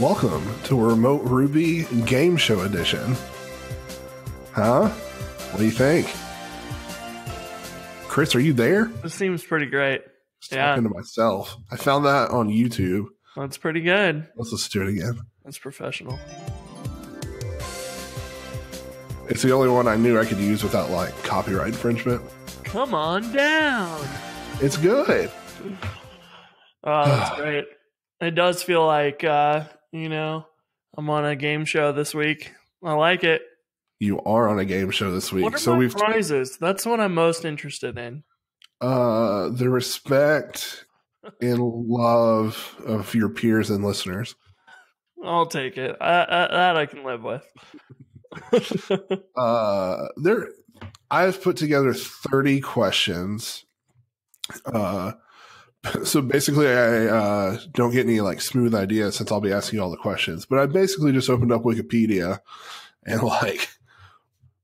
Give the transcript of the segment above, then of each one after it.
Welcome to Remote Ruby Game Show Edition. Huh? What do you think? Chris, are you there? This seems pretty great. Yeah. Talking to myself. I found that on YouTube. That's pretty good. Let's listen to it again. That's professional. It's the only one I knew I could use without, like, copyright infringement. Come on down. It's good. Oh, that's great. It does feel like, you know, I'm on a game show this week. I like it. You are on a game show this week. What are my prizes? That's what I'm most interested in. The respect and love of your peers and listeners. I'll take it. That I can live with. I've put together 30 questions. So basically, I don't get any like smooth ideas since I'll be asking all the questions. But I basically just opened up Wikipedia and like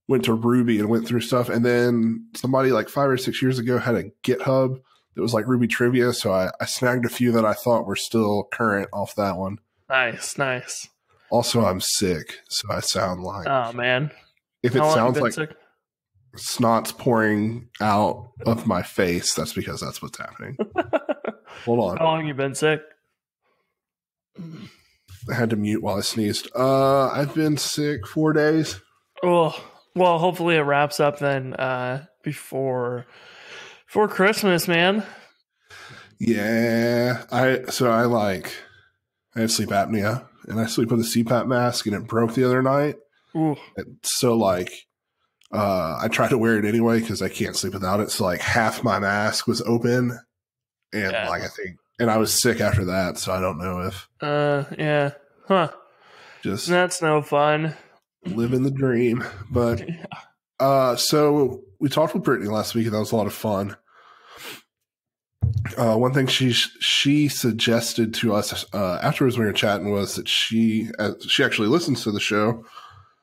went to Ruby and went through stuff. And then somebody like 5 or 6 years ago had a GitHub that was like Ruby trivia. So I snagged a few that I thought were still current off that one. Nice, nice. Also, I'm sick, so I sound like... Oh, man. If it sounds like sick? Snot's pouring out of my face, that's because that's what's happening. Hold on. How long have you been sick? I had to mute while I sneezed. I've been sick 4 days. Oh, well, hopefully it wraps up then before Christmas, man. Yeah. I have sleep apnea, and I sleep with a CPAP mask, and it broke the other night. Ooh. And so, like, I tried to wear it anyway because I can't sleep without it. So, like, half my mask was open, and, yeah. Like, I think – and I was sick after that, so I don't know if – yeah. Huh. Just – that's no fun. Living the dream. But yeah. So we talked with Brittany last week, and that was a lot of fun. One thing she suggested to us afterwards when we were chatting was that she actually listens to the show.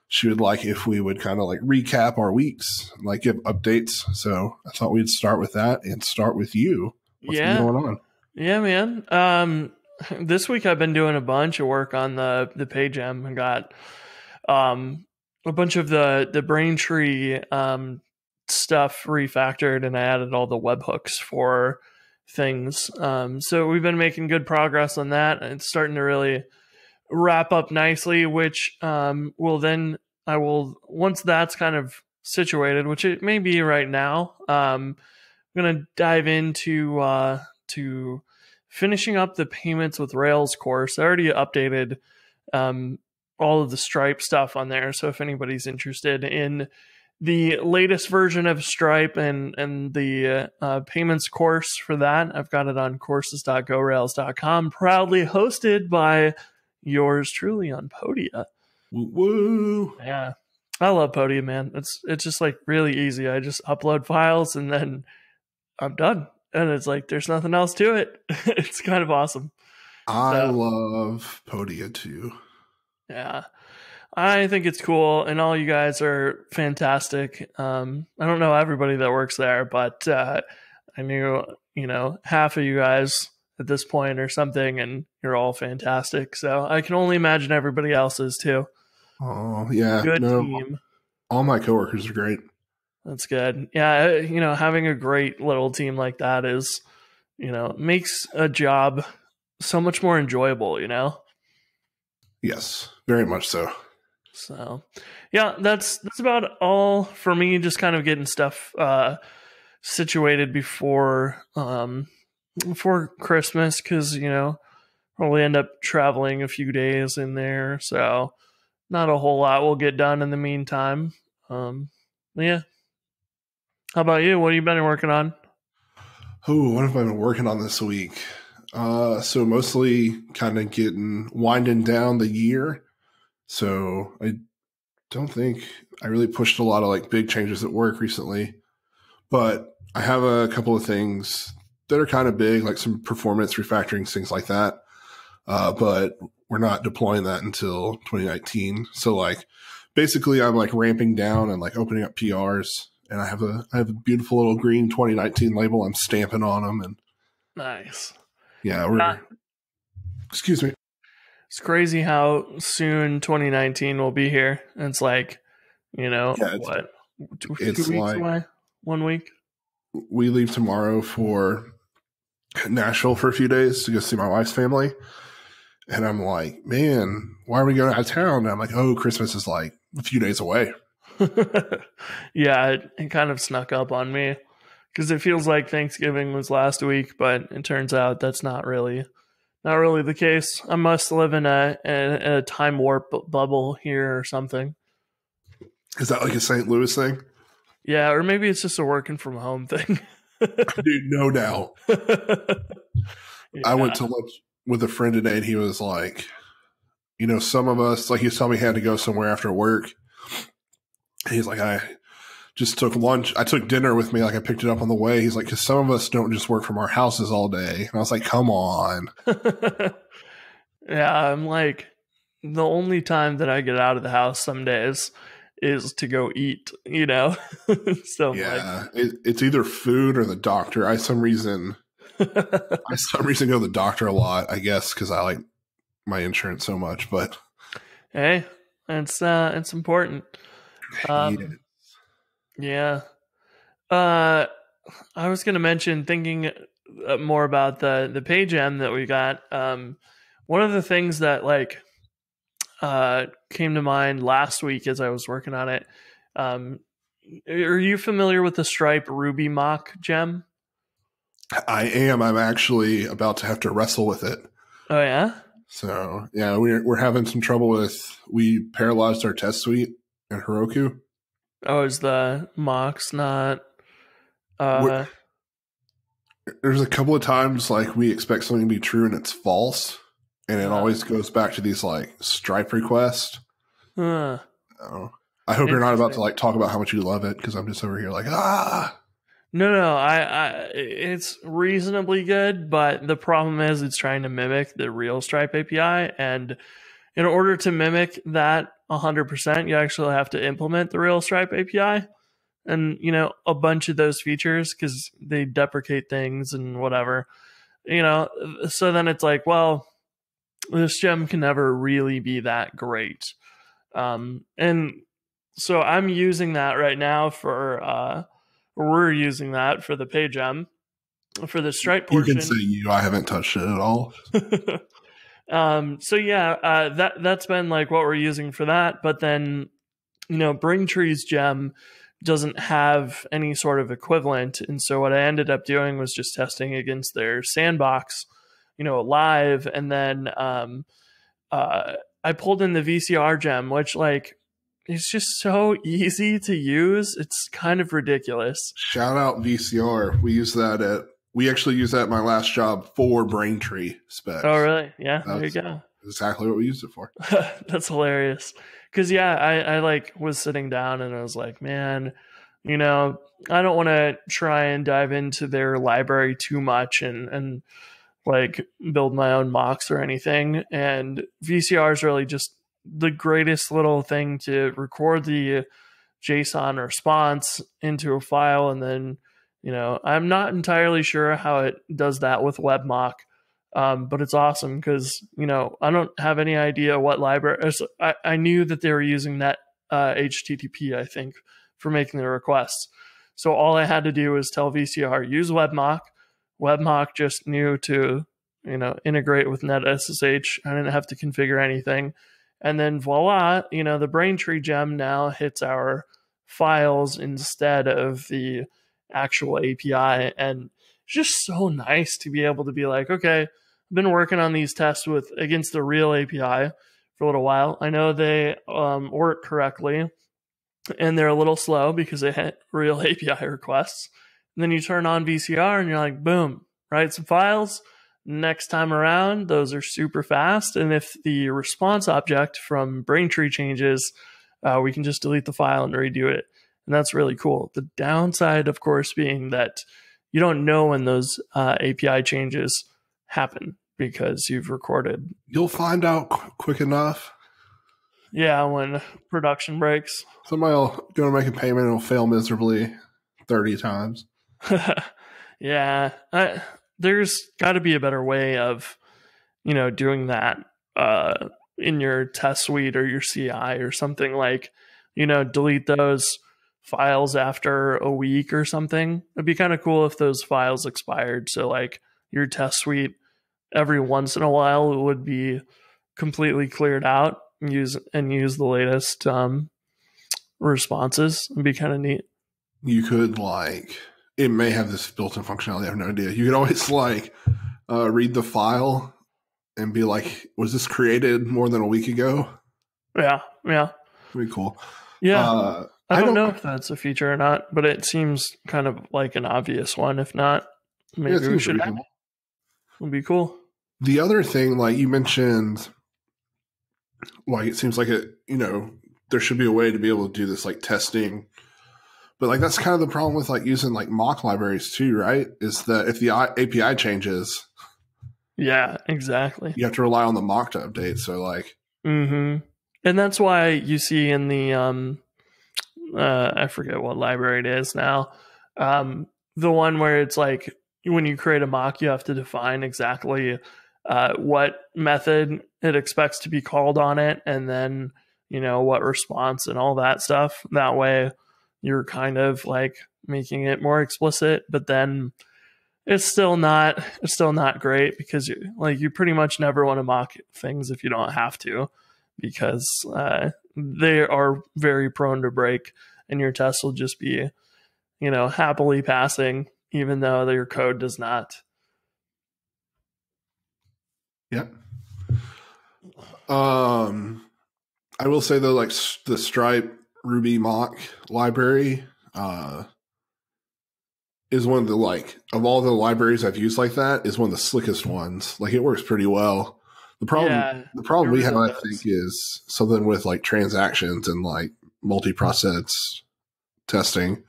She would like if we would kind of like recap our weeks, like give updates. So I thought we'd start with that and start with you. What's been going on? Yeah, man. This week I've been doing a bunch of work on the PageM. I got a bunch of the Braintree stuff refactored, and I added all the webhooks for things. So we've been making good progress on that. It's starting to really wrap up nicely, which will then I will, once that's kind of situated, which it may be right now, I'm going to dive into to finishing up the payments with Rails course. I already updated all of the Stripe stuff on there. So if anybody's interested in the latest version of Stripe and the payments course for that, I've got it on courses.gorails.com, proudly hosted by yours truly on Podia. Woo! Yeah, I love Podia, man. It's just like really easy. I just upload files and then I'm done, and it's like there's nothing else to it. It's kind of awesome. I love Podia too. Yeah. I think it's cool, and all you guys are fantastic. I don't know everybody that works there, but I knew, you know, half of you guys at this point or something, and you're all fantastic. So I can only imagine everybody else's too. Oh, yeah. Good team. All my coworkers are great. That's good. Yeah, you know, having a great little team like that is, you know, makes a job so much more enjoyable, you know? Yes, very much so. So, yeah, that's about all for me. Just kind of getting stuff situated before Christmas, because, you know, probably end up traveling a few days in there. So not a whole lot will get done in the meantime. Yeah. How about you? What have you been working on? Oh, what have I been working on this week? So mostly kind of winding down the year. So I don't think I really pushed a lot of like big changes at work recently, but I have a couple of things that are kind of big, like some performance refactoring, things like that. But we're not deploying that until 2019. So like basically I'm like ramping down and like opening up PRs, and I have a beautiful little green 2019 label. I'm stamping on them. And nice. Yeah. Excuse me. It's crazy how soon 2019 will be here. And it's like, you know, yeah, it's, what? Two weeks like away? 1 week? We leave tomorrow for Nashville for a few days to go see my wife's family. And I'm like, man, why are we going out of town? And I'm like, oh, Christmas is like a few days away. Yeah, it kind of snuck up on me because it feels like Thanksgiving was last week, but it turns out that's not really the case. I must live in a time warp bubble here or something. Is that like a St. Louis thing? Yeah, or maybe it's just a working from home thing. Dude, no doubt. Yeah. I went to lunch with a friend today, and he was like, you know, some of us, like he was telling me he had to go somewhere after work. He's like, I just took lunch. I took dinner with me. Like I picked it up on the way. He's like, because some of us don't just work from our houses all day. And I was like, come on. Yeah, I'm like, the only time that I get out of the house some days is to go eat, you know? So yeah, like, it's either food or the doctor. I some reason go to the doctor a lot, I guess, because I like my insurance so much. But hey, it's important. Yeah. I was going to mention thinking more about the PageM that we got. One of the things that like came to mind last week as I was working on it. Are you familiar with the Stripe Ruby Mock gem? I am. I'm actually about to have to wrestle with it. Oh yeah. So yeah, we're having some trouble with, we paralyzed our test suite in Heroku. Oh, is the mocks not? There's a couple of times like we expect something to be true and it's false, and it always goes back to these like Stripe requests. Oh, I hope you're not about to like talk about how much you love it because I'm just over here like ah. No, it's reasonably good, but the problem is it's trying to mimic the real Stripe API, and in order to mimic that 100%, you actually have to implement the real Stripe API and, you know, a bunch of those features because they deprecate things and whatever, you know. So then it's like, well, this gem can never really be that great. And so I'm using that right now for, we're using that for the PageM, for the Stripe portion. You can say I haven't touched it at all. So yeah, that's been like what we're using for that. But then, you know, Braintree's gem doesn't have any sort of equivalent. And so what I ended up doing was just testing against their sandbox, you know, live. And then, I pulled in the VCR gem, which like, it's just so easy to use. It's kind of ridiculous. Shout out VCR. We actually used that at my last job for Braintree specs. Oh, really? Yeah, there you go. Exactly what we used it for. That's hilarious. Because, yeah, I like was sitting down and I was like, man, you know, I don't want to try and dive into their library too much and like build my own mocks or anything. And VCR is really just the greatest little thing to record the JSON response into a file and then, you know, I'm not entirely sure how it does that with WebMock, but it's awesome because, you know, I don't have any idea what library. I knew that they were using that HTTP, I think, for making the requests. So all I had to do was tell VCR, use WebMock. WebMock just knew to, you know, integrate with NetSSH. I didn't have to configure anything. And then voila, you know, the Braintree gem now hits our files instead of the actual API, and it's just so nice to be able to be like, okay, I've been working on these tests against the real API for a little while. I know they work correctly, and they're a little slow because they hit real API requests. And then you turn on VCR, and you're like, boom, write some files. Next time around, those are super fast. And if the response object from Braintree changes, we can just delete the file and redo it. And that's really cool. The downside, of course, being that you don't know when those API changes happen because you've recorded. You'll find out quick enough. Yeah, when production breaks. Somebody will go to make a payment and it'll fail miserably 30 times. Yeah. There's got to be a better way of, you know, doing that in your test suite or your CI or something, like, you know, delete those files after a week or something. It'd be kind of cool if those files expired. So like your test suite every once in a while, it would be completely cleared out and use the latest responses. It'd be kind of neat. You could, like, it may have this built-in functionality. I have no idea. You could always like read the file and be like, was this created more than a week ago? Yeah. Yeah. That'd be cool. Yeah. I don't know if that's a feature or not, but it seems kind of like an obvious one. If not, maybe we should add it. Would be cool. The other thing, like you mentioned, like it seems like it, you know, there should be a way to be able to do this like testing, but like that's kind of the problem with like using like mock libraries too, right? Is that if the API changes, yeah, exactly, you have to rely on the mock to update. So like, and that's why you see in the I forget what library it is now, the one where it's like, when you create a mock, you have to define exactly what method it expects to be called on it, and then, you know, what response and all that stuff. That way you're kind of like making it more explicit, but then it's still not great, because you, like, you pretty much never want to mock things if you don't have to, because they are very prone to break, and your test will just be, you know, happily passing, even though your code does not. Yeah. I will say though, like the Stripe Ruby Mock library is one of the, like, of all the libraries I've used like that, is one of the slickest ones. Like it works pretty well. The problem we have, I think, is something with like transactions and like multi-process testing.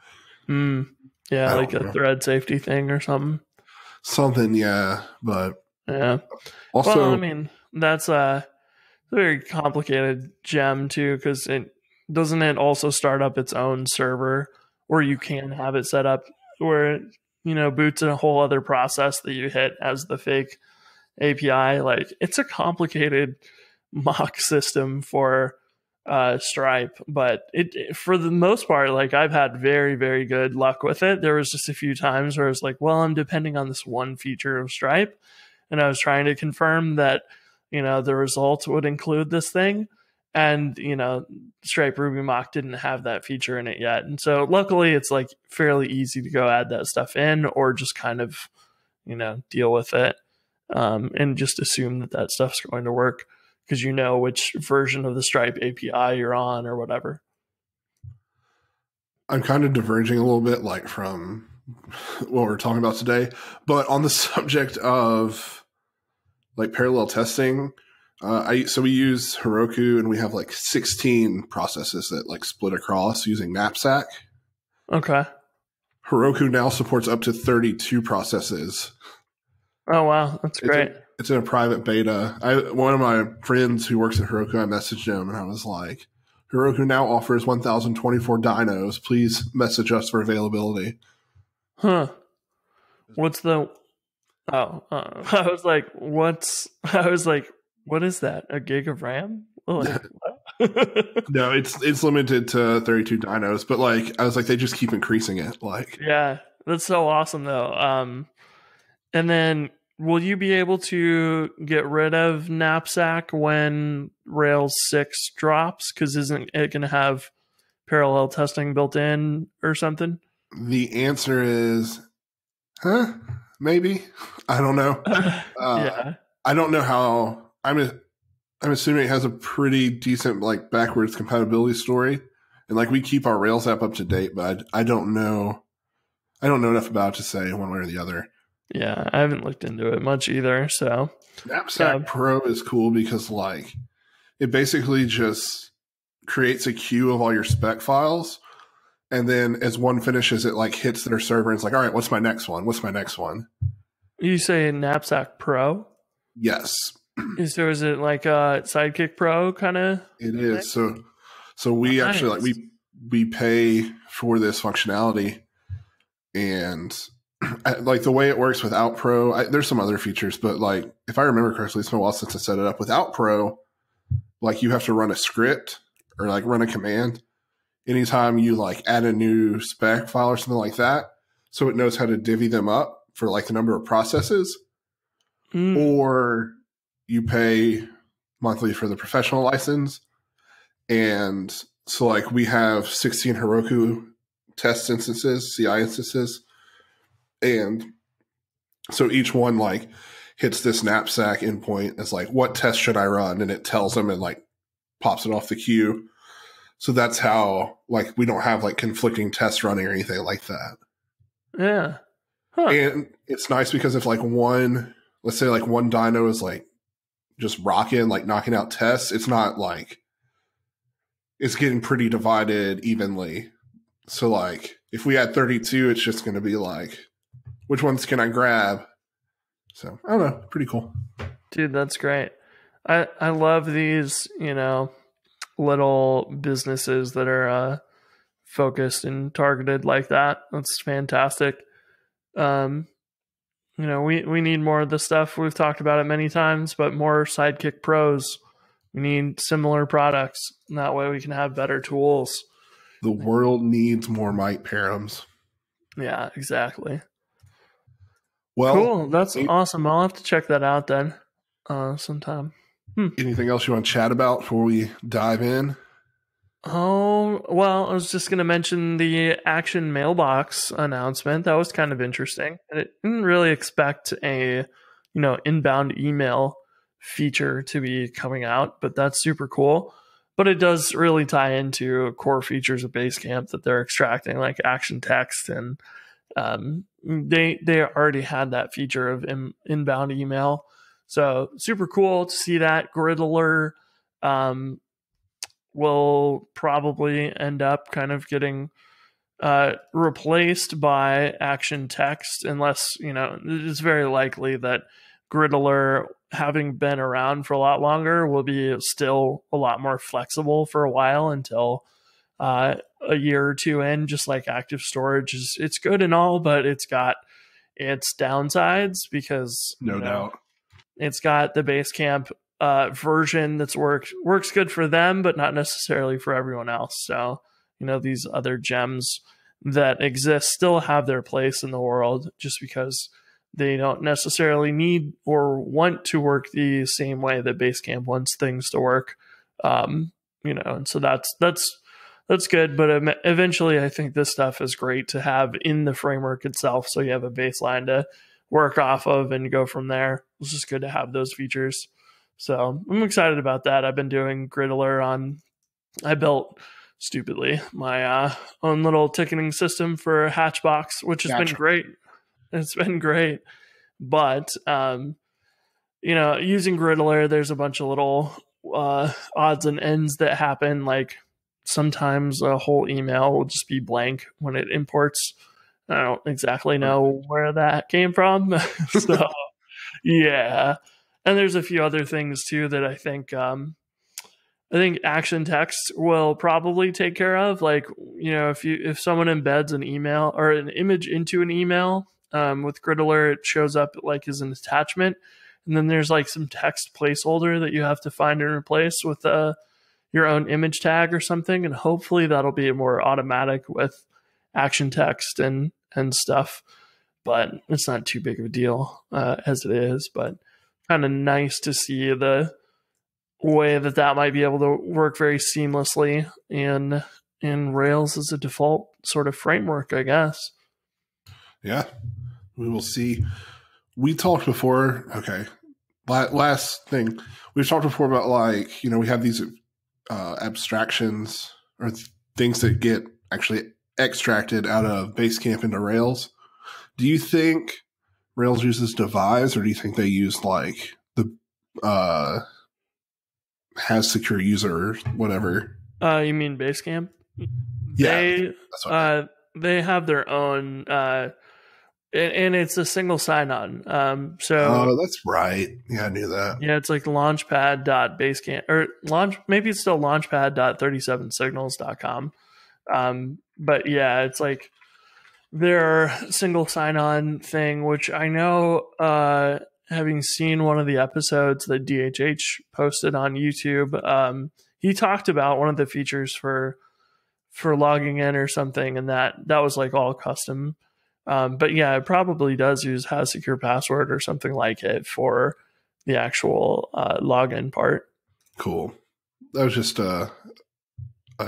Mm. Yeah, like a thread safety thing or something. Something, yeah, but yeah. Also, well, I mean, that's a very complicated gem too, because doesn't it also start up its own server, or you can have it set up where it, you know, boots in a whole other process that you hit as the fake API. Like it's a complicated mock system for Stripe, but it, for the most part, like I've had very, very good luck with it. There was just a few times where I was like, well, I'm depending on this one feature of Stripe, and I was trying to confirm that, you know, the results would include this thing, and, you know, Stripe Ruby Mock didn't have that feature in it yet. And so luckily it's like fairly easy to go add that stuff in, or just kind of, you know, deal with it and just assume that that stuff's going to work, because you know which version of the Stripe API you're on or whatever. I'm kind of diverging a little bit, like, from what we're talking about today, but on the subject of like parallel testing, so we use Heroku, and we have like 16 processes that like split across using Knapsack. Okay. Heroku now supports up to 32 processes. Oh, wow. That's great. It's in a private beta. One of my friends who works at Heroku, I messaged him and I was like, Heroku now offers 1,024 dynos. Please message us for availability. Huh. What's the... Oh. I was like, what is that? A gig of RAM? Like, no, it's limited to 32 dynos. But like, I was like, they just keep increasing it. Like, yeah, that's so awesome though. And then... will you be able to get rid of Knapsack when Rails 6 drops? Because isn't it going to have parallel testing built in or something? The answer is, maybe. I don't know. Yeah. I don't know how. I'm assuming it has a pretty decent like backwards compatibility story, and like we keep our Rails app up to date, but I don't know. I don't know enough about it to say one way or the other. Yeah, I haven't looked into it much either. So Knapsack Pro is cool because like it basically just creates a queue of all your spec files, and then as one finishes, it like hits their server and it's like, all right, what's my next one? What's my next one? You say Knapsack Pro? Yes. So is it like a Sidekick Pro kind of? It is. So we actually like we pay for this functionality, and like the way it works without Pro, there's some other features, but like if I remember correctly, it's been a while since I set it up. Without Pro, like you have to run a script or like run a command anytime you like add a new spec file or something like that. So it knows how to divvy them up for like the number of processes. Mm. Or you pay monthly for the professional license. And so like we have 16 Heroku test instances, CI instances. And so each one like hits this Knapsack endpoint as like, what test should I run? And it tells them and like pops it off the queue. So that's how like we don't have like conflicting tests running or anything like that. Yeah. Huh. And it's nice because if like one, let's say like one dyno is like just rocking, like knocking out tests, it's not like, it's getting pretty divided evenly. So like if we had 32, it's just going to be like, which ones can I grab? So I don't know. Pretty cool. Dude, that's great. I love these, you know, little businesses that are focused and targeted like that. That's fantastic. You know, we need more of this stuff. We've talked about it many times, but more Sidekick Pros. We need similar products. And that way we can have better tools. The world needs more Mike Params. Yeah, exactly. Well, cool. That's awesome. I'll have to check that out then sometime. Anything else you want to chat about before we dive in? Oh, well, I was just going to mention the action mailbox announcement. That was kind of interesting. I didn't really expect a, you know, inbound email feature to be coming out, but that's super cool. But it does really tie into core features of Basecamp that they're extracting, like action text, and they already had that feature of inbound email. So super cool to see that. Griddler will probably end up kind of getting replaced by action text, unless, you know, it's very likely that Griddler, having been around for a lot longer, will be still a lot more flexible for a while until a year or two in. Just like active storage, is it's good and all, but it's got its downsides because no doubt it's got the Basecamp version that's works good for them, but not necessarily for everyone else. So you know, these other gems that exist still have their place in the world, just because they don't necessarily need or want to work the same way that Basecamp wants things to work. You know, and so that's good. But eventually I think this stuff is great to have in the framework itself. So you have a baseline to work off of and go from there. It's just good to have those features. So I'm excited about that. I've been doing Griddler on, I built stupidly my own little ticketing system for Hatchbox, which has been great. It's been great, but, you know, using Griddler, there's a bunch of little odds and ends that happen. Like sometimes a whole email will just be blank when it imports. I don't exactly know where that came from. So, yeah. And there's a few other things too that I think action text will probably take care of. Like, you know, if someone embeds an email or an image into an email, with Griddler, it shows up like as an attachment. And then there's like some text placeholder that you have to find and replace with your own image tag or something. And hopefully that'll be more automatic with action text and stuff. But it's not too big of a deal as it is. But kind of nice to see the way that that might be able to work very seamlessly in Rails as a default sort of framework, I guess. Yeah, we will see. We talked before. Okay. Last thing. We've talked before about, like, you know, we have these abstractions or things that get actually extracted out of Basecamp into Rails. Do you think Rails uses Devise, or do you think they use like the HasSecure user or whatever? You mean Basecamp? Yeah. They have their own and it's a single sign-on. Oh, that's right. Yeah, I knew that. Yeah, it's like launchpad.basecamp or maybe it's still launchpad.37signals.com. But yeah, it's like their single sign-on thing, which I know, having seen one of the episodes that DHH posted on YouTube, he talked about one of the features for logging in or something, and that was like all custom. But yeah, it probably does use HasSecurePassword or something like it for the actual login part. Cool. That was just a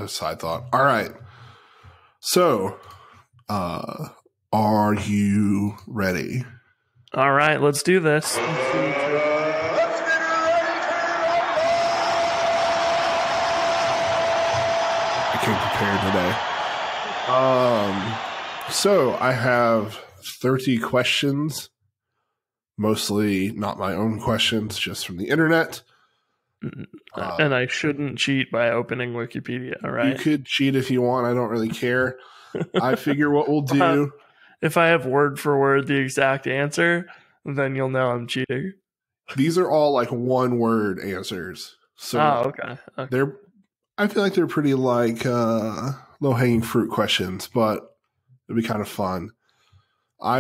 side thought. All right. So are you ready? All right, let's do this. I came prepared today. So I have 30 questions, mostly not my own questions, just from the internet. And I shouldn't cheat by opening Wikipedia, right? You could cheat if you want. I don't really care. I figure what we'll do. If I have word for word the exact answer, then you'll know I'm cheating. These are all like one word answers. So okay. I feel like they're pretty like low hanging fruit questions, but it'd be kind of fun. I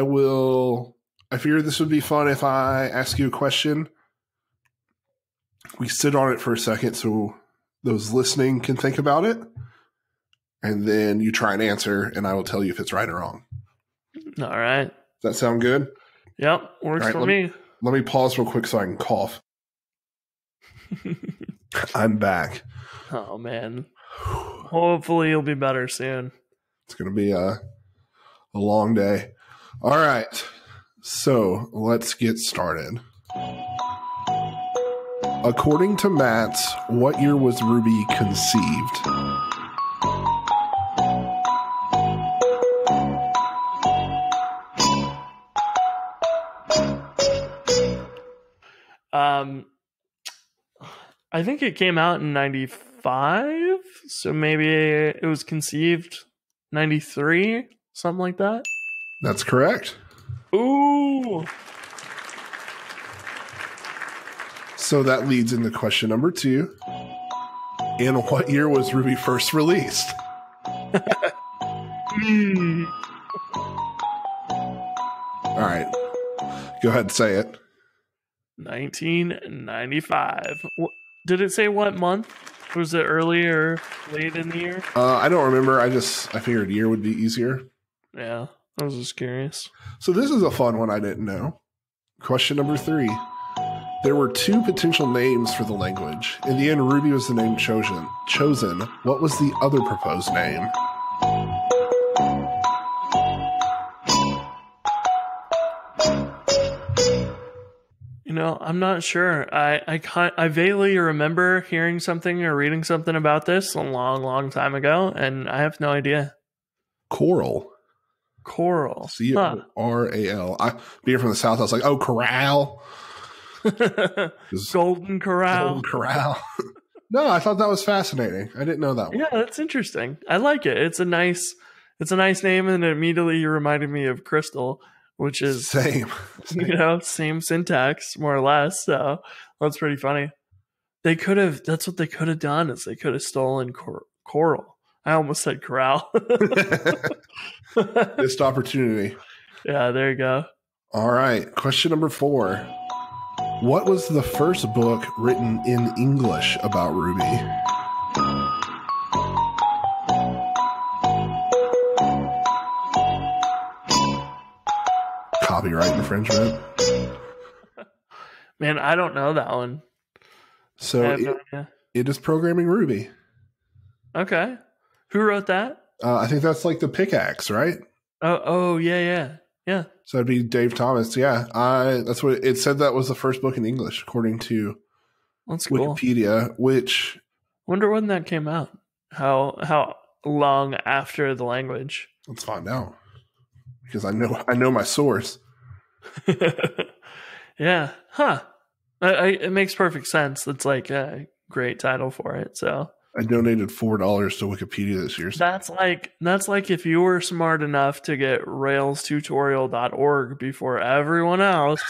figured this would be fun if I ask you a question. We sit on it for a second so those listening can think about it. And then you try and answer, and I will tell you if it's right or wrong. All right. Does that sound good? Yep. Works for me. Let me pause real quick so I can cough. I'm back. Oh, man. Hopefully you'll be better soon. It's going to be a long day. All right. So let's get started. According to Matz, what year was Ruby conceived? I think it came out in 95, so maybe it was conceived 93, something like that. That's correct. Ooh. So that leads into question number 2. In what year was Ruby first released? All right. Go ahead and say it. 1995. Did it say what month? Was it early or late in the year? I don't remember. I figured year would be easier. Yeah, I was just curious. So this is a fun one I didn't know. Question number 3. There were 2 potential names for the language. In the end, Ruby was the name chosen. What was the other proposed name? No, I'm not sure. I vaguely remember hearing something or reading something about this a long time ago, and I have no idea. Coral. C-O-R-A-L. Being from the South, I was like, oh, Corral. Golden Corral. No, I thought that was fascinating. I didn't know that one. Yeah, that's interesting. I like it. It's a nice name, and it immediately reminded me of Crystal. Which is same, you know, same syntax more or less. So that's pretty funny. That's what they could have done is they could have stolen Coral. I almost said Corral. Missed opportunity. Yeah, there you go. All right. Question number 4. What was the first book written in English about Ruby? Copyright infringement. Man, I don't know that one. So it is Programming Ruby. Okay. Who wrote that? I think that's like the pickaxe, right? Oh, yeah. So it'd be Dave Thomas. Yeah, that's what it said. That was the first book in English, according to Wikipedia. Cool. Which wonder when that came out. How long after the language? Let's find out. Because I know my source. Yeah. Huh. It makes perfect sense. That's like a great title for it. So I donated $4 to Wikipedia this year. That's like if you were smart enough to get rails-tutorial.org before everyone else.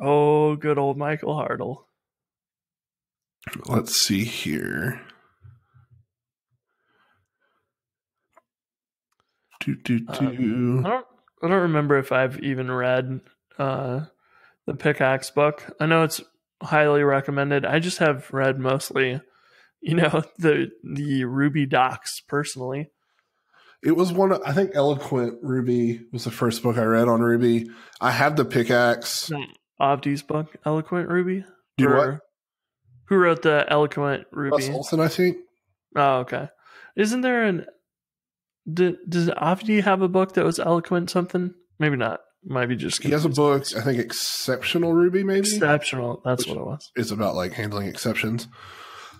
Oh, good old Michael Hartle. Let's see here. I don't remember if I've even read the Pickaxe book. I know it's highly recommended. I just have read mostly, you know, the Ruby docs personally. It was one of, I think Eloquent Ruby was the first book I read on Ruby. I have the Pickaxe. Avdi's book, Eloquent Ruby? Dude, what? Who wrote the Eloquent Ruby? Russ Olsen, I think. Oh, okay. Isn't there an... Does Avdi have a book that was Eloquent something? Maybe not. Might be just... He has a book, I think, Exceptional Ruby, maybe? Exceptional. That's what it was. It's about, like, handling exceptions.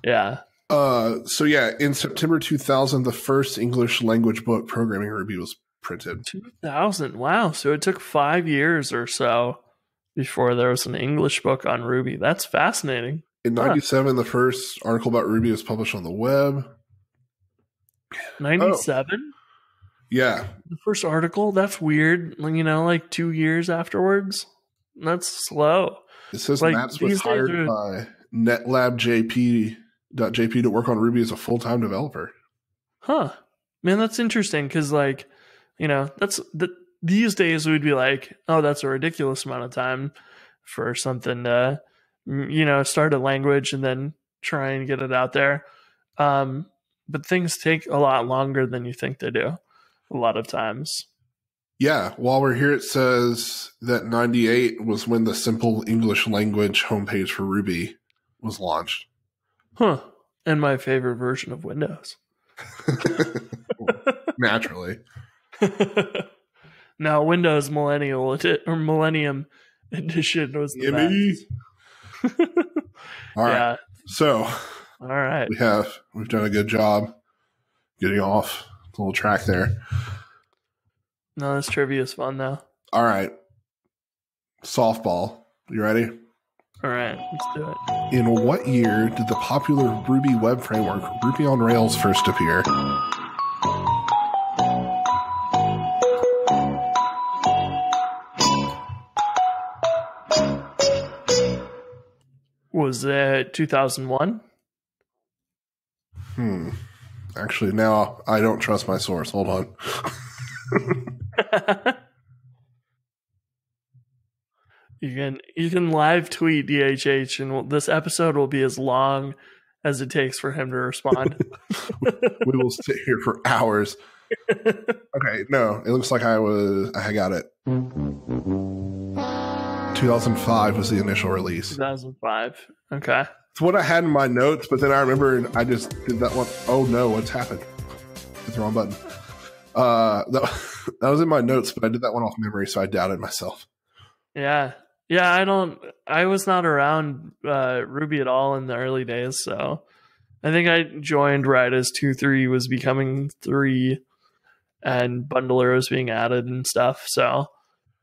Yeah. So, yeah, in September 2000, the first English language book, Programming Ruby, was printed. 2000. Wow. So it took 5 years or so before there was an English book on Ruby. That's fascinating. In 97, the first article about Ruby was published on the web. 97? Oh. Yeah. The first article? That's weird. You know, like 2 years afterwards? That's slow. It says like, Matz was hired by netlabjp.jp to work on Ruby as a full-time developer. Huh. Man, that's interesting because, like, you know, that's these days we'd be like, oh, that's a ridiculous amount of time for something to, you know, start a language and then try and get it out there. But things take a lot longer than you think they do a lot of times. Yeah. While we're here, it says that 98 was when the simple English language homepage for Ruby was launched. Huh. And my favorite version of Windows. Naturally. Now, Windows Millennium Edition was the best. All right. Yeah. So... All right. We've done a good job getting off the little track there. No, this trivia is fun though. All right. Softball. You ready? All right. Let's do it. In what year did the popular Ruby web framework Ruby on Rails first appear? Was it 2001? Actually, now I don't trust my source. Hold on. You can live tweet DHH, and this episode will be as long as it takes for him to respond. We will sit here for hours. Okay, no, it looks like I got it. 2005 was the initial release. 2005. Okay. It's what I had in my notes, but then I remember I just did that one. Oh no, what's happened? Hit the wrong button. That was in my notes, but I did that one off memory, so I doubted myself. Yeah. Yeah, I was not around Ruby at all in the early days, so I think I joined right as 2.3 was becoming 3 and Bundler was being added and stuff. So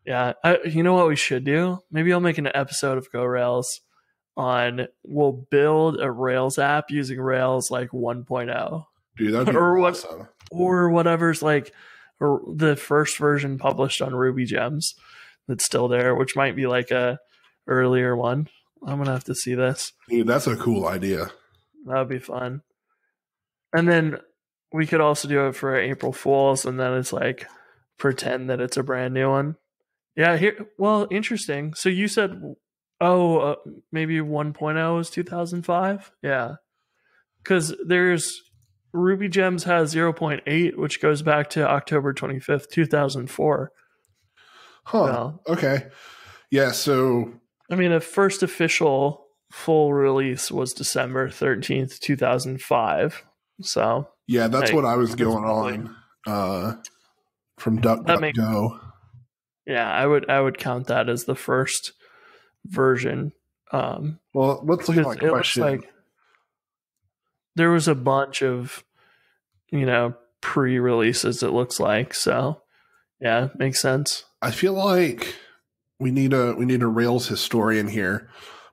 yeah, you know what we should do? Maybe I'll make an episode of Go Rails. We'll build a Rails app using Rails like 1.0, dude, that'd be awesome. Or whatever's like the first version published on Ruby Gems that's still there, which might be like a earlier one. I'm gonna have to see this. Dude, that's a cool idea. That'd be fun. And then we could also do it for April Fools, and then it's like pretend that it's a brand new one. Yeah. Here, well, interesting. So you said. Oh, maybe 1.0 is 2005? Yeah. Because there's... Ruby Gems has 0.8, which goes back to October 25th, 2004. Huh. So, okay. Yeah, so... I mean, the first official full release was December 13th, 2005. So... Yeah, that's what I was going on from DuckDuckGo. Yeah, I would count that as the first... version. Well, let's look at my question. Looks like there was a bunch of, you know, pre-releases, it looks like. So yeah, makes sense. I feel like we need a Rails historian here,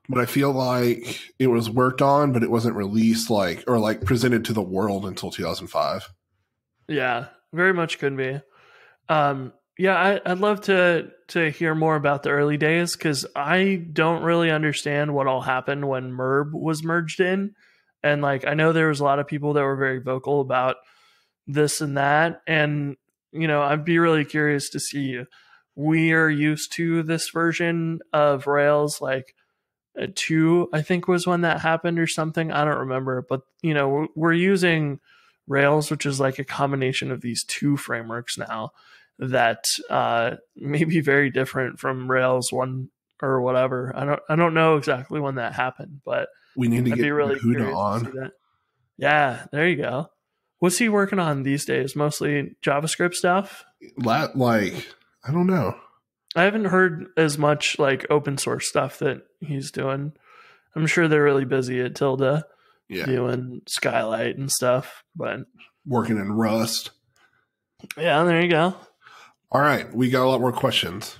but I feel like it was worked on, but it wasn't released or presented to the world until 2005. Yeah, very much could be. Yeah, I'd love to hear more about the early days because I don't really understand what all happened when Merb was merged in. And like I know there was a lot of people that were very vocal about this and that. And you know, I'd be really curious to see. We are used to this version of Rails, like 2, I think was when that happened or something. I don't remember, but you know, we're using Rails, which is like a combination of these two frameworks now that may be very different from Rails 1 or whatever. I don't know exactly when that happened, but we need to get really Huda on. To see that. Yeah, there you go. What's he working on these days? Mostly JavaScript stuff? Like, I don't know. I haven't heard as much like open source stuff that he's doing. I'm sure they're really busy at Tilda, doing Skylight and stuff, but working in Rust. Yeah, there you go. All right, we got a lot more questions.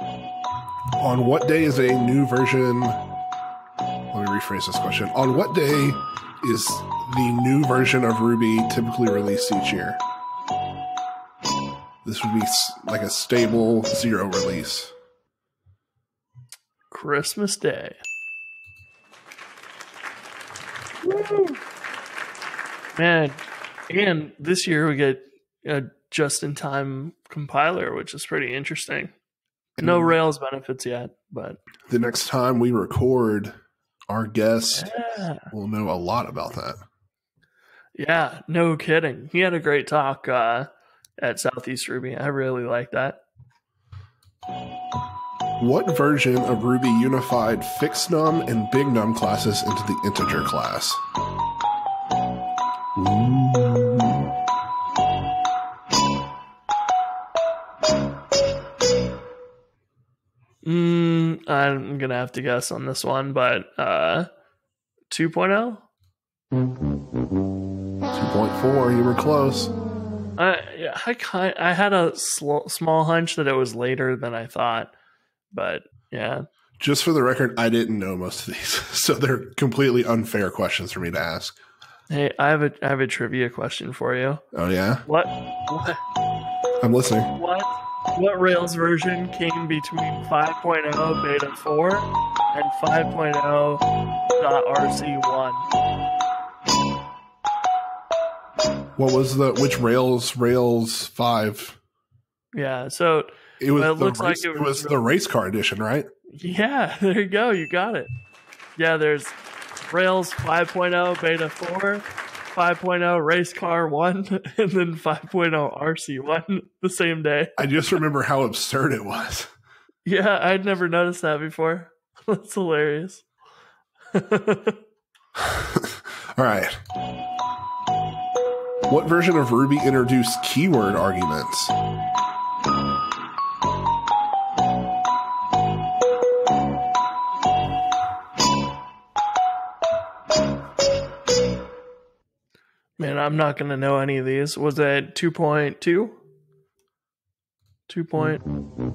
On what day is a new version? Let me rephrase this question. On what day is the new version of Ruby typically released each year? This would be like a stable 0 release. Christmas Day. Woo! Man, and this year we get a just-in-time compiler, which is pretty interesting. No Rails benefits yet, but the next time we record, our guest will know a lot about that. Yeah, no kidding. He had a great talk at Southeast Ruby. I really like that. What version of Ruby unified FixNum and BigNum classes into the integer class? I'm going to have to guess on this one, but 2.0? 2.4, you were close. I had a small hunch that it was later than I thought, but yeah. Just for the record, I didn't know most of these, so they're completely unfair questions for me to ask. Hey, I have a trivia question for you. Oh yeah? What? I'm listening. What Rails version came between 5.0 beta 4 and 5.0.RC1? What was which Rails 5? Yeah, so it was, the race car edition, right? Yeah, there you go. You got it. Yeah, there's Rails 5.0 beta 4, 5.0 race car 1, and then 5.0 RC 1 the same day. I just remember how absurd it was. Yeah, I'd never noticed that before. That's hilarious. All right. What version of Ruby introduced keyword arguments? Man, I'm not going to know any of these. Was it 2.2? 2.0?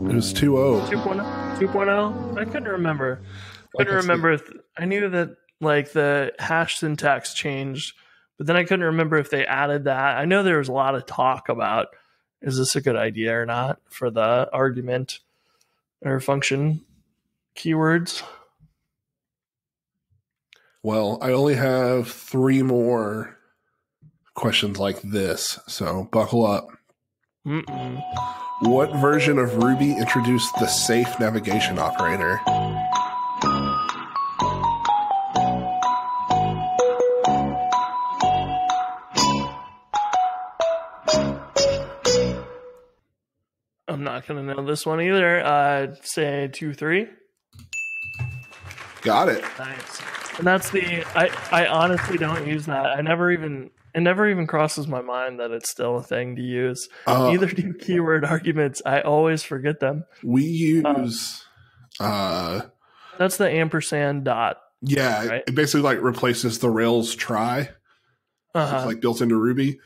It was 2.0. 2.0? 2.0? I couldn't remember. I couldn't remember. I knew that like the hash syntax changed. But then I couldn't remember if they added that. I know there was a lot of talk about, is this a good idea or not for the argument or function keywords? Well, I only have 3 more questions like this, so buckle up. What version of Ruby introduced the safe navigation operator? I'm not going to know this one either. Say 2.3. Got it. Nice. And that's the, I honestly don't use that. It never even crosses my mind that it's still a thing to use. Neither do keyword arguments. I always forget them. We use, that's the ampersand dot. Yeah. Right? It basically like replaces the Rails try. It's like built into Ruby.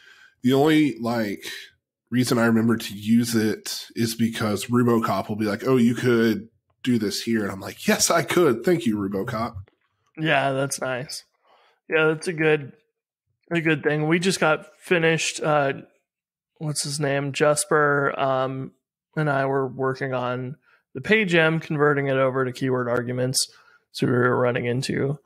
The only like reason I remember to use it is because RuboCop will be like, oh, you could do this here. And I'm like, yes, I could. Thank you, RuboCop. Yeah, that's nice. Yeah, that's a good thing. We just got finished. What's his name? Jesper and I were working on the PageM, converting it over to keyword arguments. So we were running into, you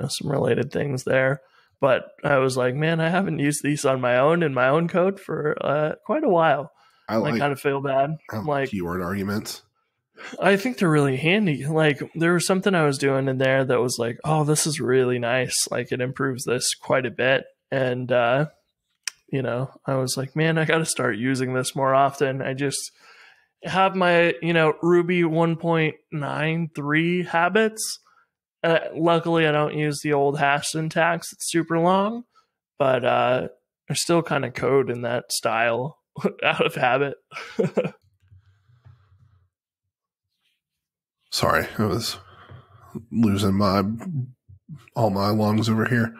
know, some related things there. But I was like, man, I haven't used these on my own in my own code for quite a while. I kind of feel bad. I'm like, keyword arguments. I think they're really handy. Like, there was something I was doing in there that was like, oh, this is really nice. Like, it improves this quite a bit. And, you know, I was like, man, I got to start using this more often. I just have my, you know, Ruby 1.93 habits. Luckily, I don't use the old hash syntax. It's super long, but I still kind of code in that style out of habit. Sorry, I was losing my my lungs over here.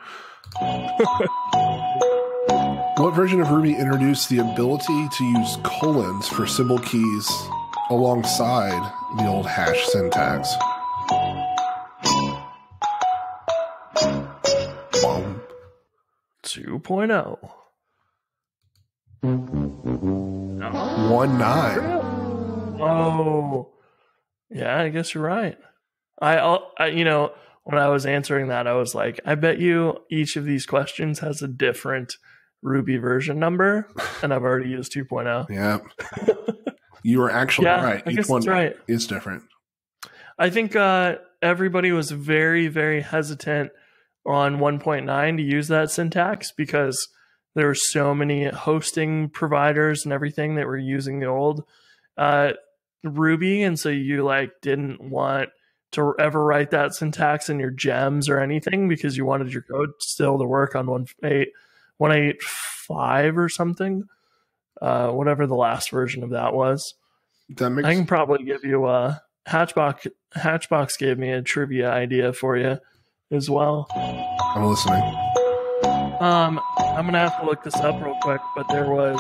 What version of Ruby introduced the ability to use colons for symbol keys alongside the old hash syntax? Boom. 2.0. 1.9. Oh. Yeah, I guess you're right. I you know, when I was answering that, I was like, I bet you each of these questions has a different Ruby version number, and I've already used 2.0. Yeah. You were actually right. Each one is different. I think everybody was very, very hesitant on 1.9 to use that syntax because there were so many hosting providers and everything that were using the old Ruby, and so you like didn't want to ever write that syntax in your gems or anything because you wanted your code still to work on 1.8.1.8.5 or something, whatever the last version of that was. That makes... I can probably give you a Hatchbox gave me a trivia idea for you as well. I'm listening. I'm gonna have to look this up real quick, but there was.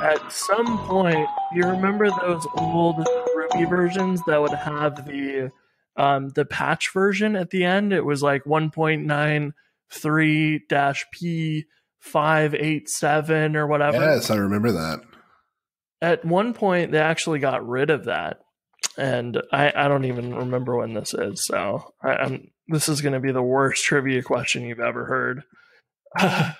At some point, you remember those old Ruby versions that would have the patch version at the end? It was like 1.93-P587 or whatever. Yes, I remember that. At one point, they actually got rid of that. And I don't even remember when this is. So this is going to be the worst trivia question you've ever heard.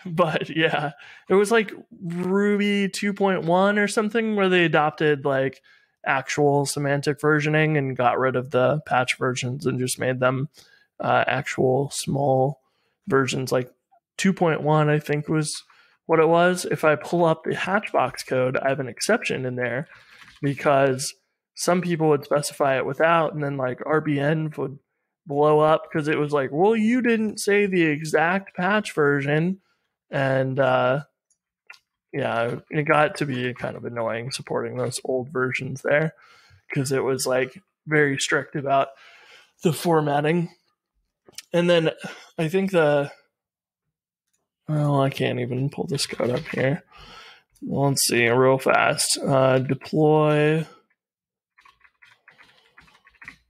But yeah, it was like Ruby 2.1 or something where they adopted like actual semantic versioning and got rid of the patch versions and just made them actual small versions. Like 2.1, I think, was what it was. If I pull up the Hatchbox code, I have an exception in there because some people would specify it without, and then like RBN would blow up because it was like, well, you didn't say the exact patch version, and yeah, it got to be kind of annoying supporting those old versions there because it was like very strict about the formatting. And then I think I can't even pull this code up here. Let's see real fast. Deploy.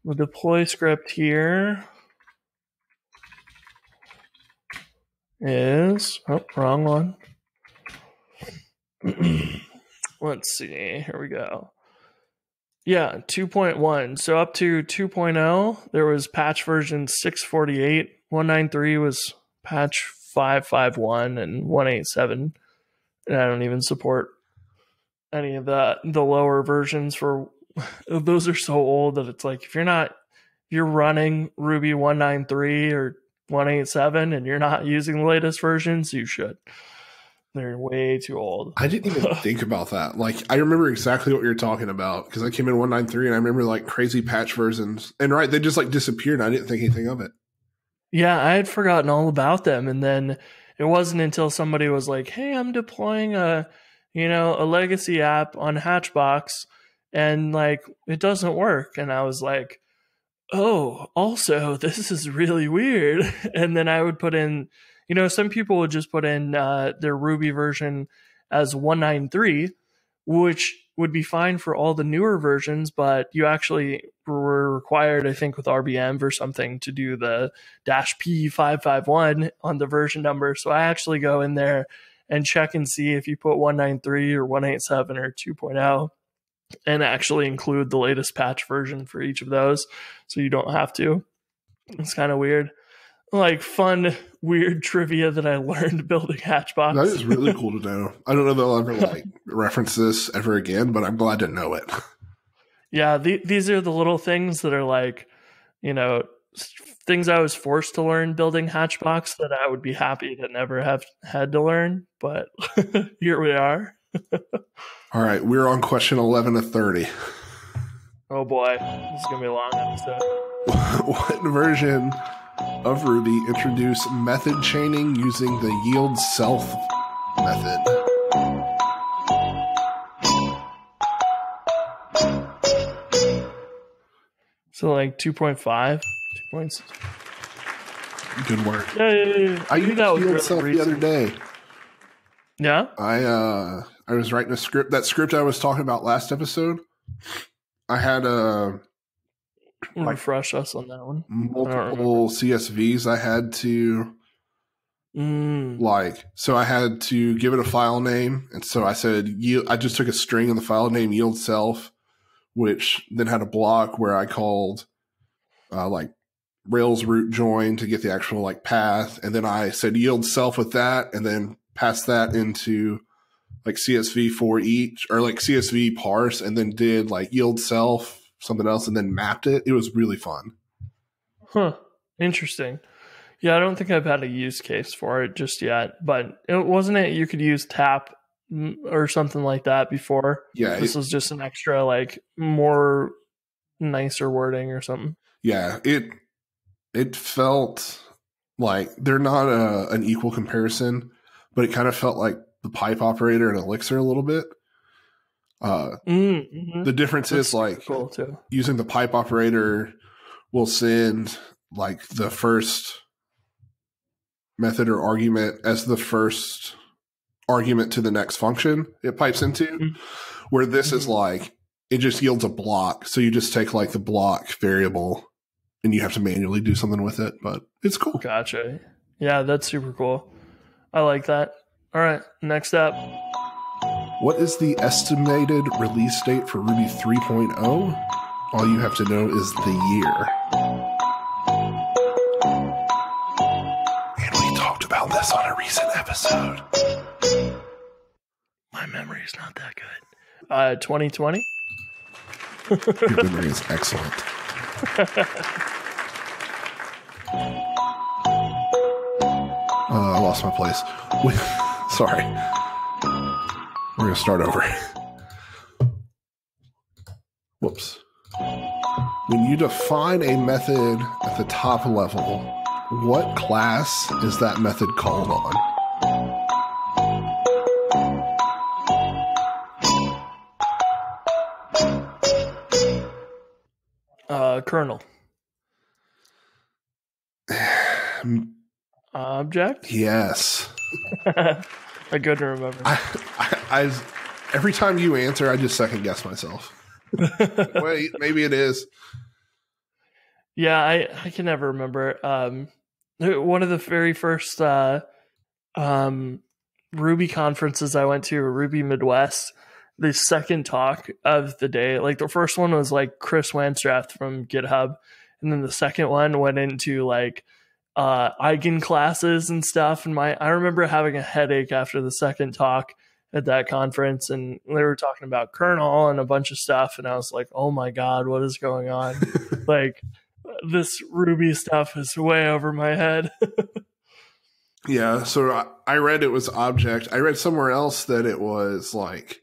We'll deploy script here is, oh, wrong one. Let's see, here we go. Yeah, 2.1. So up to 2.0, there was patch version 648, 1.93 was patch 551, and 1.87. And I don't even support any of the lower versions for those are so old that it's like if you're running Ruby 1.93 or 1.87 and you're not using the latest versions, you should. They're way too old. I didn't even think about that. Like, I remember exactly what you're talking about because I came in 1.93 and I remember like crazy patch versions and they just like disappeared. And I didn't think anything of it. Yeah, I had forgotten all about them, and then it wasn't until somebody was like, "Hey, I'm deploying a legacy app on Hatchbox." And like, it doesn't work. And I was like, oh, also, this is really weird. And then I would put in, you know, some people would just put in their Ruby version as 1.93, which would be fine for all the newer versions. But you actually were required, I think, with RBM or something to do the -P551 on the version number. So I actually go in there and check and see if you put 1.93 or 1.87 or 2.0. and actually include the latest patch version for each of those, so you don't have to. It's kind of weird. like fun, weird trivia that I learned building Hatchbox. That is really cool to know. I don't know if they'll ever like reference this ever again, but I'm glad to know it. Yeah, these are the little things that are like, you know, things I was forced to learn building Hatchbox that I would be happy to never have had to learn, but here we are. All right, we're on question 11 of 30. Oh boy, this is going to be a long episode. What version of Ruby introduced method chaining using the yield self method? So like 2.5, 2 points. Good work. Yeah. I used that yield self the other day. Yeah? I was writing a script. That script I was talking about last episode, I had a... Refresh us on that one. Multiple CSVs I had to... Like, so I had to give it a file name. And so I said, I just took a string in the file name yield self, which then had a block where I called like Rails root join to get the actual like path. And then I said yield self with that and then pass that into... like CSV for each, or like CSV parse, and then did like yield self, something else, and then mapped it. It was really fun. Huh. Interesting. Yeah, I don't think I've had a use case for it just yet, but it wasn't it you could use tap or something like that before? Yeah. This was just an extra, like, more nicer wording or something. Yeah. It felt like they're not an equal comparison, but it kind of felt like the pipe operator and Elixir a little bit. The difference is like cool too. Using the pipe operator will send like the first method or argument as the first argument to the next function it pipes into, where this is like, it just yields a block. So you just take like the block variable and you have to manually do something with it, but it's cool. Gotcha. Yeah, that's super cool. I like that. All right, next up. What is the estimated release date for Ruby 3.0? All you have to know is the year. And we talked about this on a recent episode. My memory is not that good. 2020? Your memory is excellent. I lost my place. Sorry. We're going to start over. Whoops. When you define a method at the top level, what class is that method called on? Kernel. Object? Yes. I couldn't remember. I every time you answer, I just second guess myself. Wait, maybe it is. Yeah, I can never remember. One of the very first Ruby conferences I went to, Ruby Midwest, the second talk of the day, like the first one was like Chris Wanstrath from GitHub, and then the second one went into like eigen classes and stuff. And I remember having a headache after the second talk at that conference, and they were talking about kernel and a bunch of stuff. And I was like, oh my God, what is going on? Like this Ruby stuff is way over my head. Yeah. So I read it was object. I read somewhere else that it was like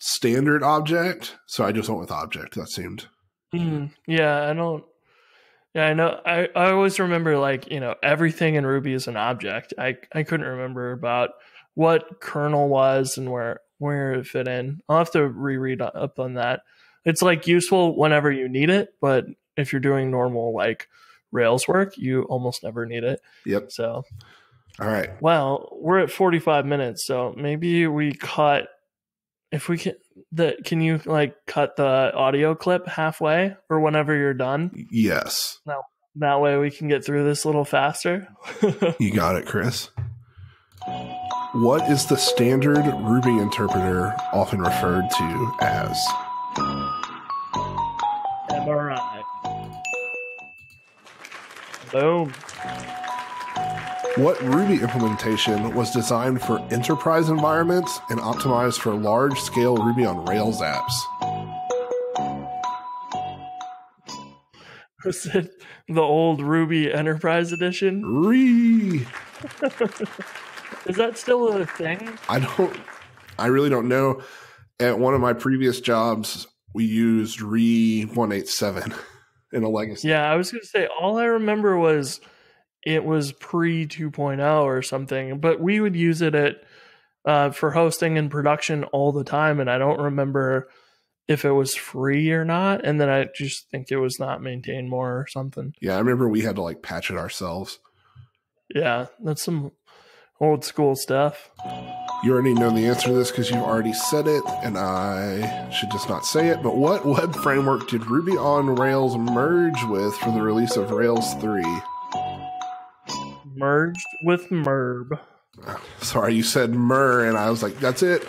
standard object. So I just went with object. That seemed. Yeah. Yeah, I know. I always remember, like, you know, everything in Ruby is an object. I couldn't remember about what kernel was and where it fit in. I'll have to reread up on that. It's like useful whenever you need it, but if you're doing normal like Rails work, you almost never need it. Yep. So, all right. Well, we're at 45 minutes, so maybe we cut. If we can, can you like cut the audio clip halfway or whenever you're done? Yes. No, that way we can get through this a little faster. You got it, Chris. What is the standard Ruby interpreter often referred to as? MRI. Boom. What Ruby implementation was designed for enterprise environments and optimized for large-scale Ruby on Rails apps? Was it the old Ruby Enterprise Edition? Is that still a thing? I really don't know. At one of my previous jobs, we used Re 187 in a legacy. Yeah, I was going to say, all I remember was it was pre 2.0 or something, but we would use it at for hosting and production all the time, and I don't remember if it was free or not, and then I just think it was not maintained more or something. Yeah, I remember we had to like patch it ourselves. Yeah, that's some old school stuff. You already know the answer to this because you've already said it, and I should just not say it, but what web framework did Ruby on Rails merge with for the release of Rails 3? Merged with Merb. Sorry, you said Mer, and I was like, that's it.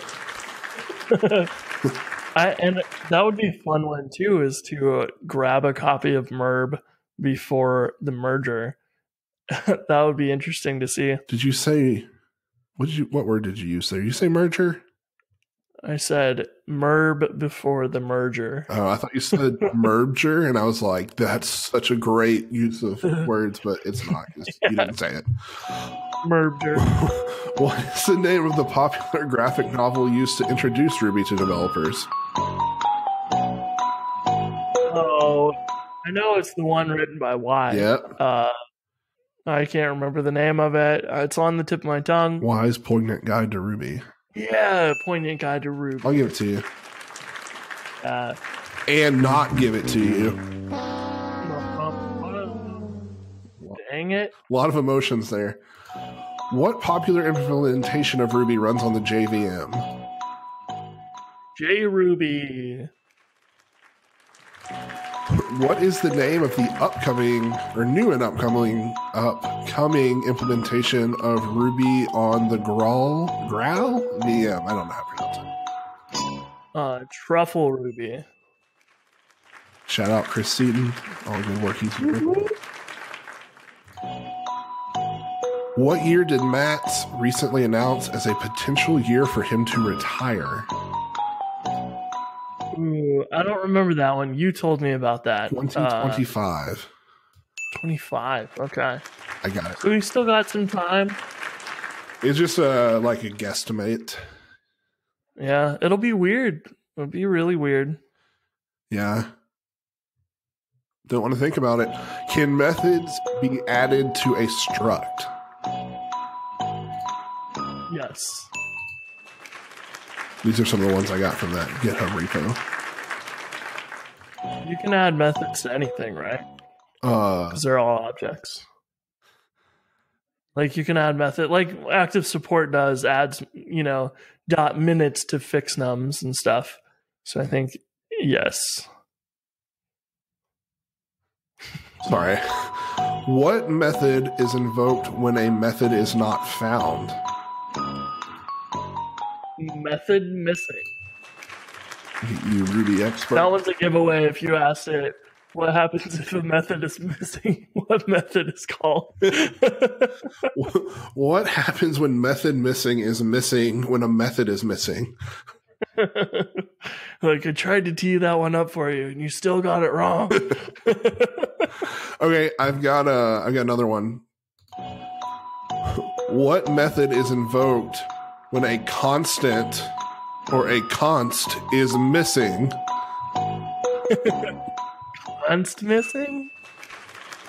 And that would be a fun one, too, is to grab a copy of Merb before the merger. That would be interesting to see. Did you say, what word did you use there? You say merger? I said Merb before the merger. Oh, I thought you said merger, and I was like, that's such a great use of words, but it's not. Yeah. You didn't say it. Merger. What is the name of the popular graphic novel used to introduce Ruby to developers? Oh, I know it's the one written by Y. Yep. I can't remember the name of it. It's on the tip of my tongue. Y's Poignant Guide to Ruby. Yeah, Poignant Guide to Ruby. I'll give it to you. And not give it to you. Dang it. A lot of emotions there. What popular implementation of Ruby runs on the JVM? JRuby. What is the name of the upcoming, or new and upcoming implementation of Ruby on the Growl? VM. I don't know how to pronounce it. Truffle Ruby. Shout out Chris Seaton. All good work he's doing. What year did Matz recently announce as a potential year for him to retire? Ooh, I don't remember that one. You told me about that. 2025. 25. Okay. I got it. So we still got some time. It's just like a guesstimate. Yeah, it'll be weird. It'll be really weird. Yeah. Don't want to think about it. Can methods be added to a struct? Yes. These are some of the ones I got from that GitHub repo. You can add methods to anything, right? Because they're all objects. Like you can add method, like active support does, adds, you know, .minutes to fix nums and stuff. So I think yes. Sorry. What method is invoked when a method is not found? Method missing. You Ruby expert. That one's a giveaway if you asked it. What happens if a method is missing? What method is called? What happens when method missing is missing when a method is missing? Like I tried to tee that one up for you and you still got it wrong. Okay, I've got another one. What method is invoked when a constant or a const is missing? Const missing?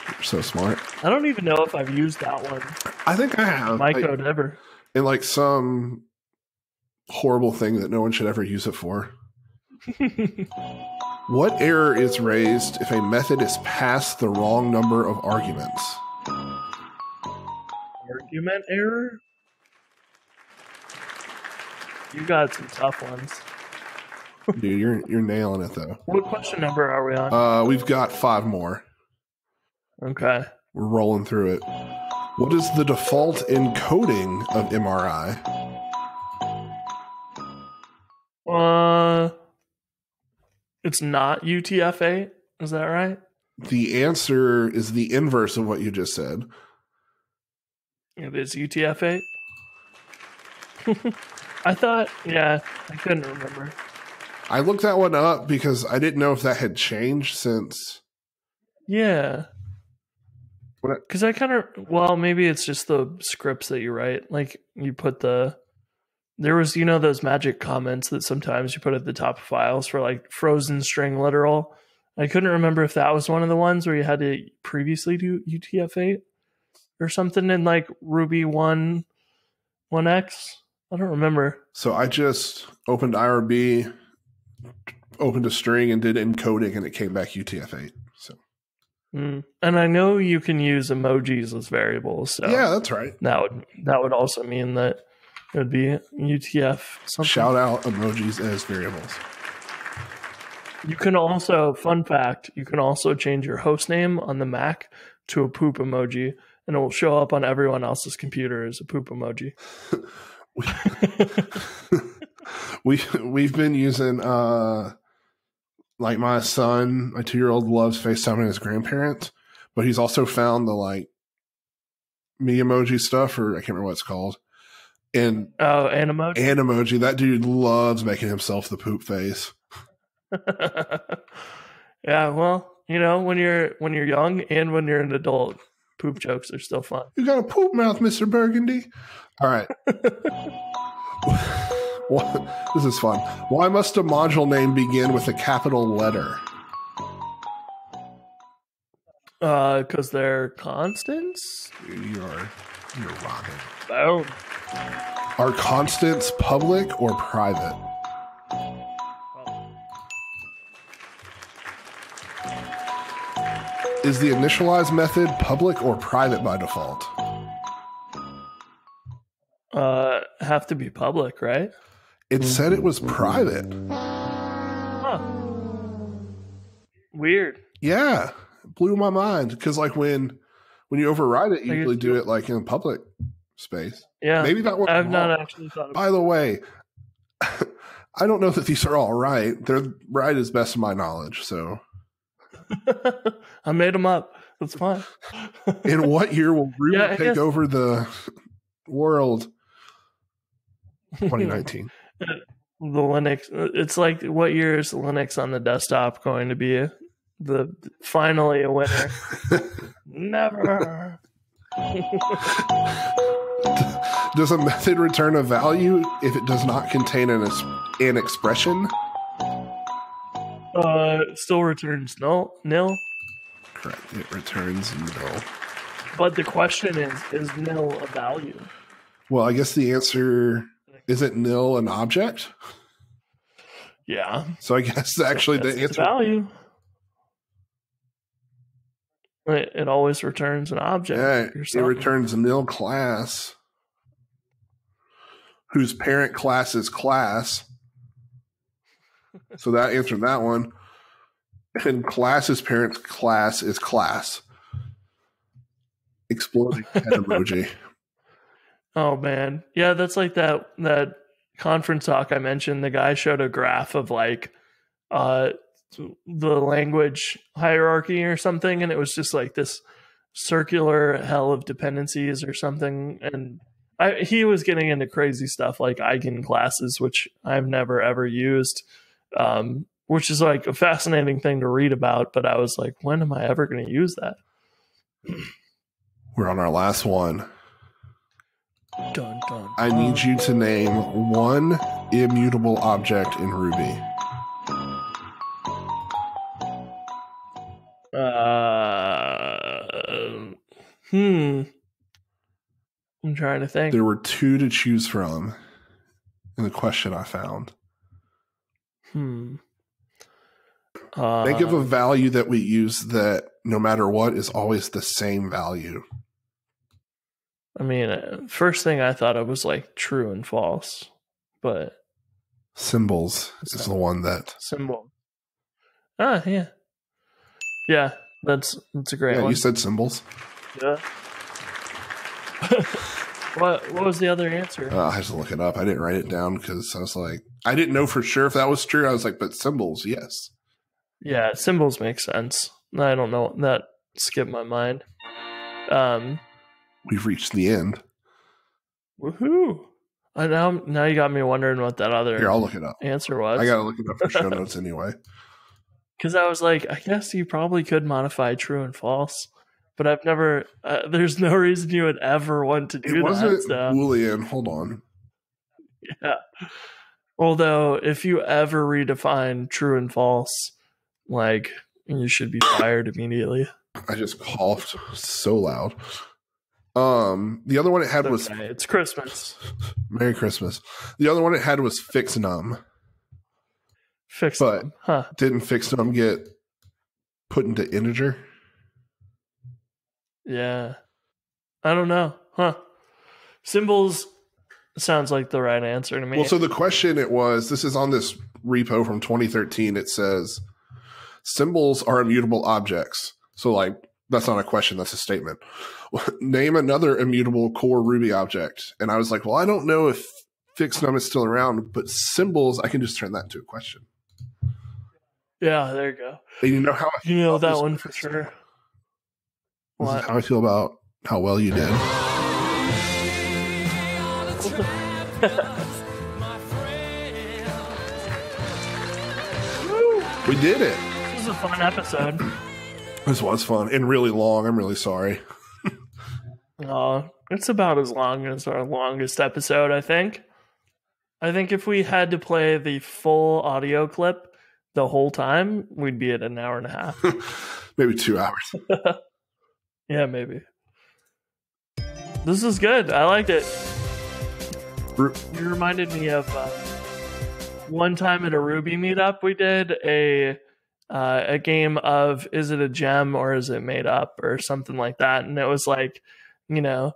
You're so smart. I don't even know if I've used that one. I think I have. My code ever. In like some horrible thing that no one should ever use it for. What error is raised if a method is passed the wrong number of arguments? Argument error? You got some tough ones. Dude, you're nailing it though. What question number are we on? We've got 5 more. Okay. We're rolling through it. What is the default encoding of MRI? It's not UTF-8, is that right? The answer is the inverse of what you just said. It is UTF-8. I thought, yeah, I couldn't remember. I looked that one up because I didn't know if that had changed since. Yeah. Because I kind of, well, maybe it's just the scripts that you write. Like you put the, there was, you know, those magic comments that sometimes you put at the top of files for like frozen string literal. I couldn't remember if that was one of the ones where you had to previously do UTF-8 or something in like Ruby 1.1x. I don't remember. So I just opened IRB, opened a string and did encoding and it came back UTF-8. So. Mm. And I know you can use emojis as variables. So yeah, that's right. That would also mean that it would be UTF something. Shout out emojis as variables. You can also, fun fact, you can also change your host name on the Mac to a poop emoji and it will show up on everyone else's computer as a poop emoji. We've been using like my son, my 2-year-old loves FaceTiming his grandparents, but he's also found the like me emoji stuff, or I can't remember what it's called. And oh, Animoji. Animoji. That dude loves making himself the poop face. Yeah, well, you know, when you're young and when you're an adult, poop jokes are still fun. You got a poop mouth, Mr. Burgundy. All right. This is fun. Why must a module name begin with a capital letter? Because they're constants? You're rocking. Oh. Are constants public or private? Is the initialize method public or private by default? Have to be public, right? It said it was private. Huh. Weird. Yeah. Blew my mind. Because like when you override it, you usually do it like in a public space. Yeah. Maybe that one. I've not actually thought about it. By the way, I don't know that these are all right. They're right as best of my knowledge, so. I made them up. That's fine. In what year will Ruby take over the world? 2019. The Linux. It's like, what year is Linux on the desktop going to be the finally a winner? Never. Does a method return a value if it does not contain an expression? Still returns nil. Correct. It returns nil. But the question is nil a value? Well, I guess the answer isn't nil an object? Yeah. So I guess actually the answer. It's a value. It always returns an object. Yeah, it returns nil class, whose parent class is class. So that answered that one. And class's parent's class is class. Exploding head emoji. Oh, man. Yeah, that's like that conference talk I mentioned. The guy showed a graph of like the language hierarchy or something. And it was just like this circular hell of dependencies or something. And he was getting into crazy stuff like eigen classes, which I've never, ever used. Which is like a fascinating thing to read about, but I was like, when am I ever going to use that? We're on our last one. Dun, dun. I need you to name one immutable object in Ruby. I'm trying to think. There were two to choose from in the question I found. Think of a value that we use that no matter what is always the same value. I mean, first thing I thought of was like true and false, but symbols is the one that symbol. Ah, yeah. Yeah, that's a great one. You said symbols. Yeah. What was the other answer? I had to look it up. I didn't write it down because I was like, I didn't know for sure if that was true. I was like, but symbols, yes. Yeah, symbols make sense. I don't know. That skipped my mind. We've reached the end. Woohoo! Now you got me wondering what that other I'll look it up. Answer was. I gotta look it up for show notes anyway. Because I was like, I guess you probably could modify true and false, but I've never. There's no reason you would ever want to do that. It wasn't Boolean. Hold on. Yeah. Although, if you ever redefine true and false, like, you should be fired immediately. I just coughed so loud. The other one it had was... It's Christmas. Merry Christmas. The other one it had was fix num. Fix num, huh? Didn't fix num get put into integer? Yeah. I don't know. Huh. Symbols sounds like the right answer to me. Well, so the question it was, this is on this repo from 2013. It says, symbols are immutable objects. So, like, that's not a question. That's a statement. Name another immutable core Ruby object. And I was like, well, I don't know if fixNum is still around, but symbols, I can just turn that into a question. Yeah, there you go. And you know how I feel about that one for sure. This is how I feel about how well you did. We did it. This is a fun episode. This was fun and really long. I'm really sorry. It's about as long as our longest episode, I think. I think if we had to play the full audio clip the whole time, we'd be at 1.5 hours. Maybe 2 hours. Yeah, maybe. This is good. I liked it. You reminded me of one time at a Ruby meetup we did a game of, is it a gem or is it made up or something like that? And it was like, you know,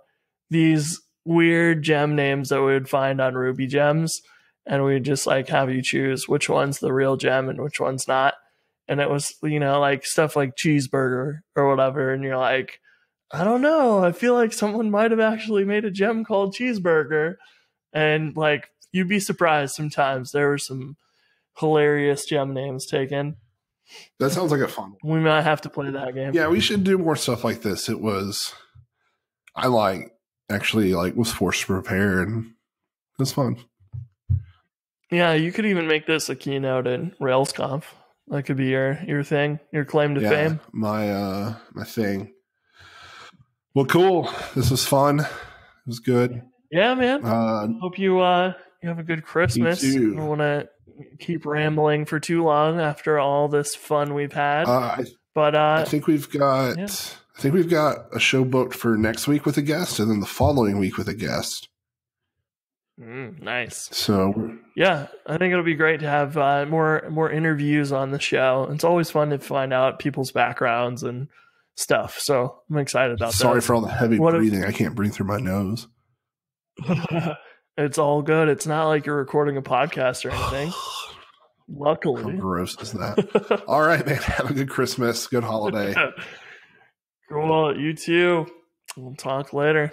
these weird gem names that we would find on Ruby gems. And we would just like have you choose which one's the real gem and which one's not. And it was, you know, like stuff like cheeseburger or whatever. And you're like, I don't know. I feel like someone might have actually made a gem called cheeseburger. And like, you'd be surprised sometimes. There were some hilarious gem names taken. That sounds like a fun one. We might have to play that game. Yeah, we should do more stuff like this. It was, I like, actually like was forced to prepare and it was fun. Yeah, you could even make this a keynote at RailsConf. That could be your thing, your claim to fame. My thing. Well, cool. This was fun. It was good. Yeah, man. Hope you have a good Christmas. You too. I want to keep rambling for too long after all this fun we've had, but I think we've got I think we've got a show booked for next week with a guest and then the following week with a guest. Nice. So yeah, I think it'll be great to have more interviews on the show. It's always fun to find out people's backgrounds and stuff, so I'm excited about that. Sorry for all the heavy breathing. I can't breathe through my nose. It's all good. It's not like you're recording a podcast or anything. Luckily. How gross is that? All right, man. Have a good Christmas. Good holiday. Cool. You too. We'll talk later.